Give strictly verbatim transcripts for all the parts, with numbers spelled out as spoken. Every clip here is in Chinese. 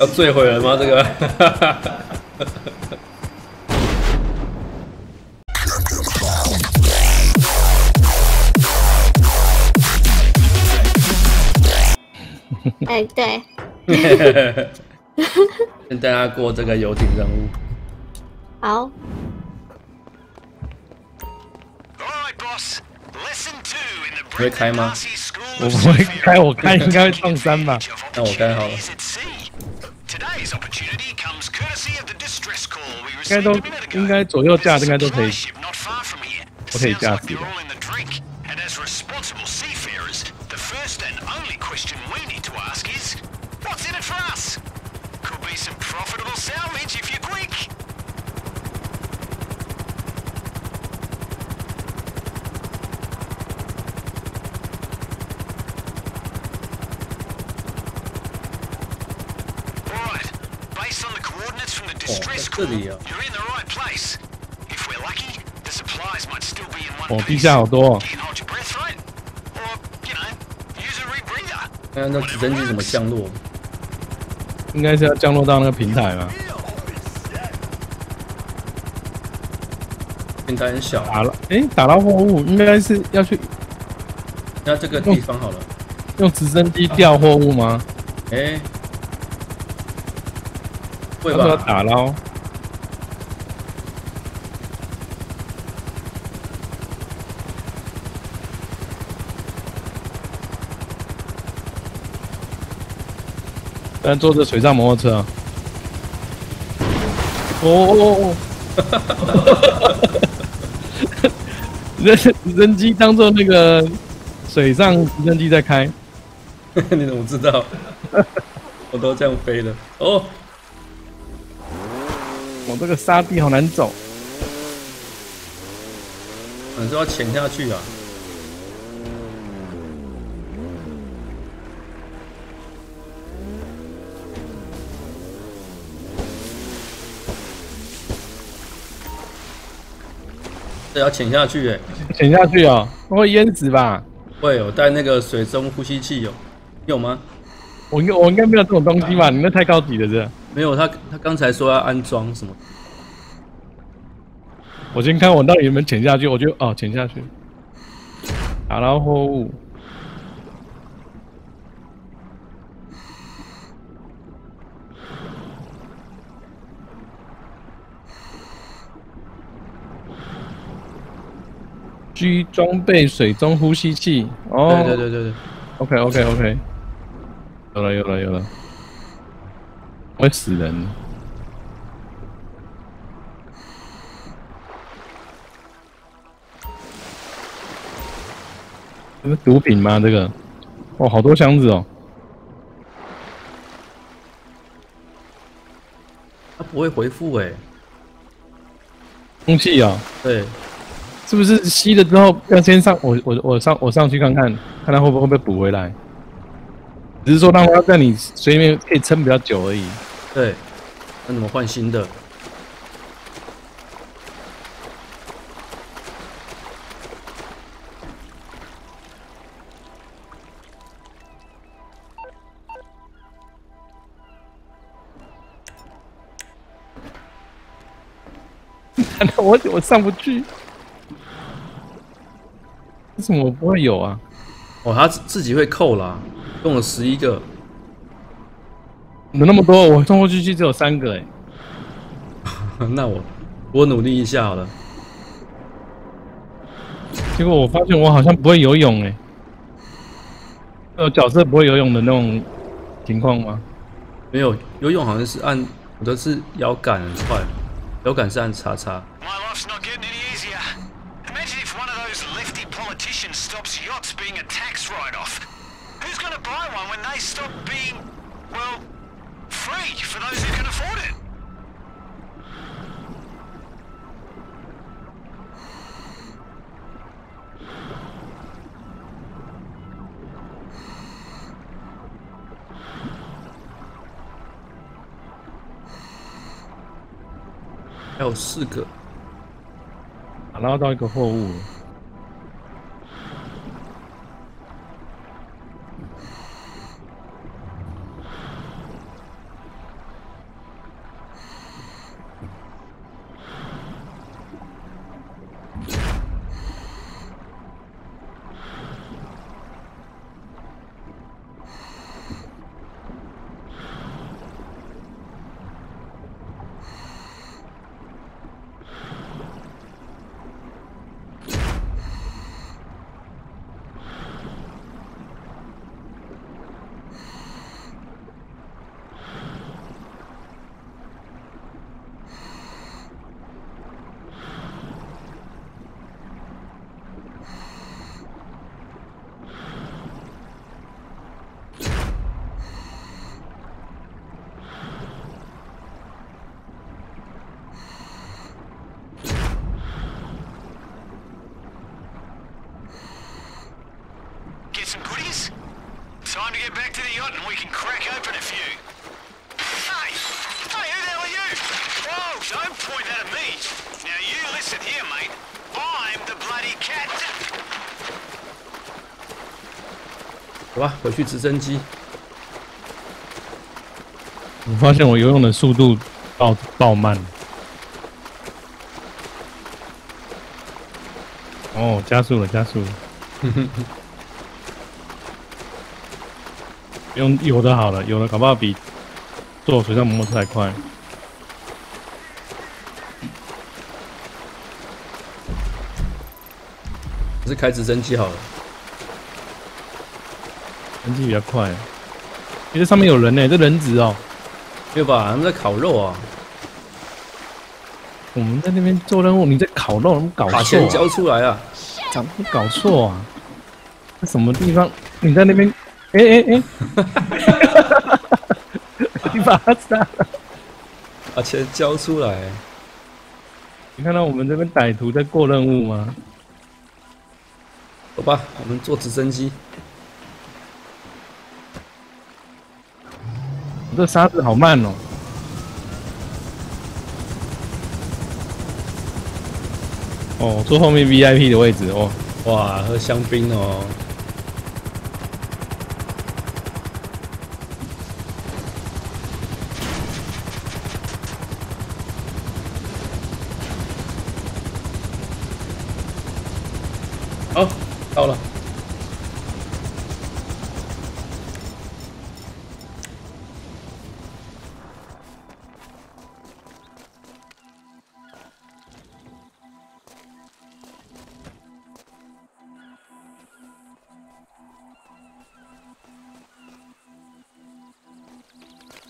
要坠毁了吗？这个？哎，对。先带他过这个游艇任务。好。 你会开吗？我不会开，我开应该会撞山吧。那我开好了。应该都应该左右架应该都可以，我可以驾驶的。这里啊！哦，地下好多、哦。那那直升机怎么降落？应该是要降落到那个平台吧？平台很小。打了，哎、欸，打到货物，应该是要去。那这个地方好了，用直升机吊货物吗？哎、欸，会吧？要打捞。 但坐着水上摩托车啊！哦哦哦！人直升机当做那个水上直升机在开，你怎么知道？我都这样飞的哦。我这个沙地好难走，你说要潜下去啊？ 要潜下去哎、欸，潜下去哦、喔，会淹死吧？会，我带那个水中呼吸器有，有吗？我应我应该没有这种东西吧？啊、你那太高级了这。没有，他他刚才说要安装什么？我先看我到底有没有潜下去，我就哦潜下去，打捞货物。需装备水中呼吸器哦，对对对对对 ，OK OK OK， 有了有了有了，会死人。这是毒品吗？这个，哦，好多箱子哦。他不会回复哎、欸，空气啊、哦，对。 是不是吸了之后要先上？我我我上我上去看看，看它会不会被补回来？只是说让它在你水面可以撑比较久而已。对，那怎么换新的？我我上不去。 为什么我不会有啊？哦，他自己会扣啦，用了十一个，有那么多，我冲过去去只有三个哎、欸。那我我努力一下好了。结果我发现我好像不会游泳哎、欸，有角色不会游泳的那种情况吗？没有，游泳好像是按我的是摇杆很快，摇杆是按叉叉。 还有四个，捞到一个货物。shut and we can crack open a few. Hey! Hey, who the hell are you? Whoa, don't point that at me. Now you listen here, mate. I'm the bloody cat. 好吧，回去直升机。我发现我游泳的速度爆爆慢。哦，加速了，加速了。用游的好了，游的搞不好比坐水上摩托车还快。还是开直升机好了。 人机比较快，其实上面有人呢、欸，这人质哦、喔，对吧？他们在烤肉啊。我们在那边做任务，你在烤肉，我们搞错、啊。把钱交出来啊！搞搞错啊！在什么地方？你在那边？哎哎哎！你把他杀了！把钱交出来！你看到我们这边歹徒在过任务吗？走吧，我们坐直升机。 这沙子好慢哦！哦，坐后面 V I P 的位置哦。哇，喝香槟哦！好，到了。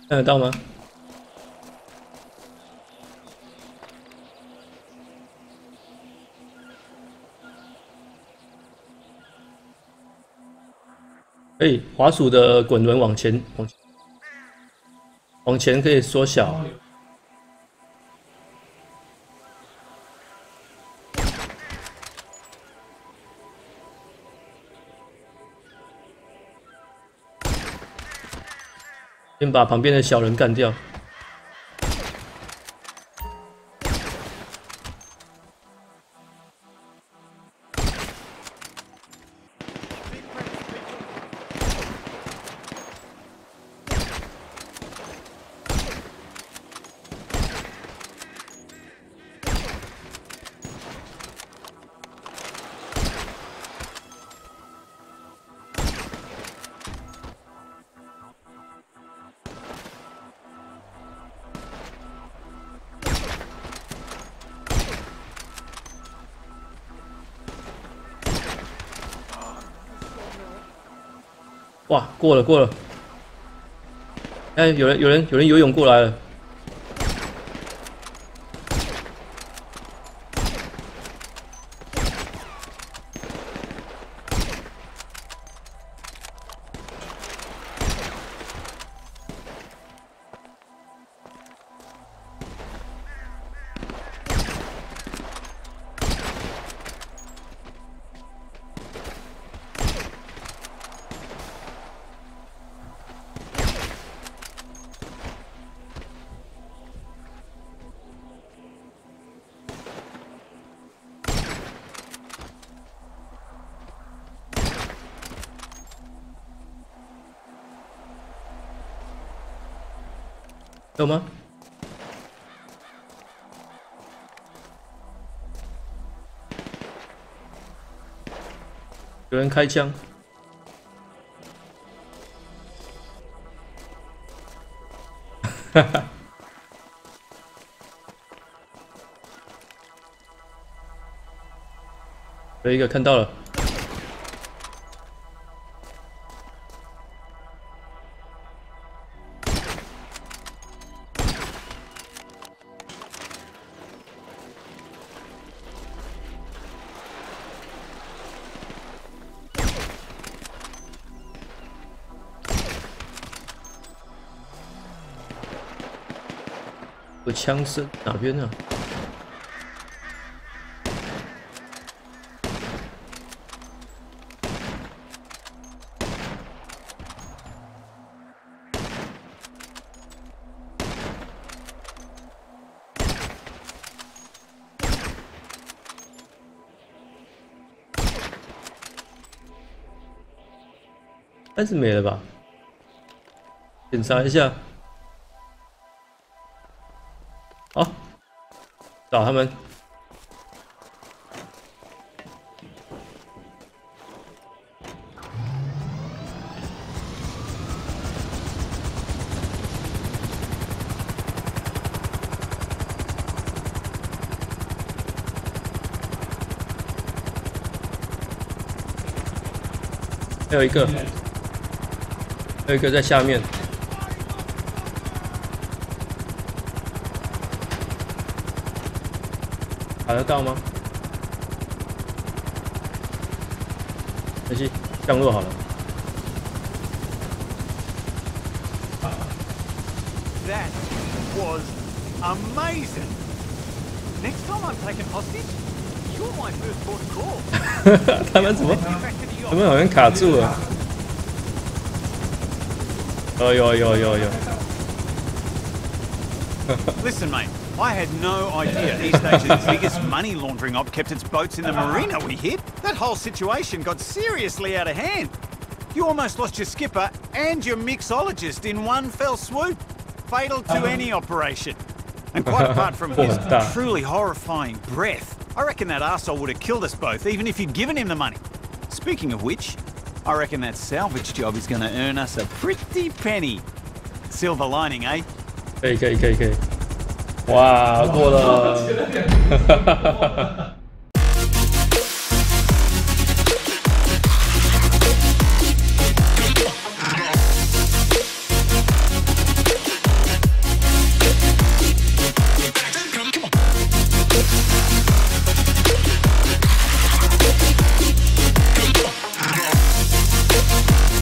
看得到吗？可以，滑鼠的滚轮往前，往前，往前可以缩小。先把旁边的小人干掉。哇，过了过了！哎，有人有人有人游泳过来了。有吗？有人开枪。哈哈。有一个看到了。 有枪声，哪边呢、啊？但是没了吧？检查一下。好，找他们。还有一个，还有一个在下面。打得到吗？没事，降落好了。That was amazing. Next time I'm taken hostage, you're my first port of call. 他们怎么？ 他们好像卡住了。有有有有有。Listen, mate. I had no idea East Asia's biggest money laundering op kept its boats in the marina we hit. That whole situation got seriously out of hand. You almost lost your skipper and your mixologist in one fell swoop. Fatal to any operation. And quite apart from his truly horrifying breath, I reckon that arsehole would have killed us both, even if you'd given him the money. Speaking of which, I reckon that salvage job is going to earn us a pretty penny. Silver lining, eh? 可以可以可以可以。哇，过了。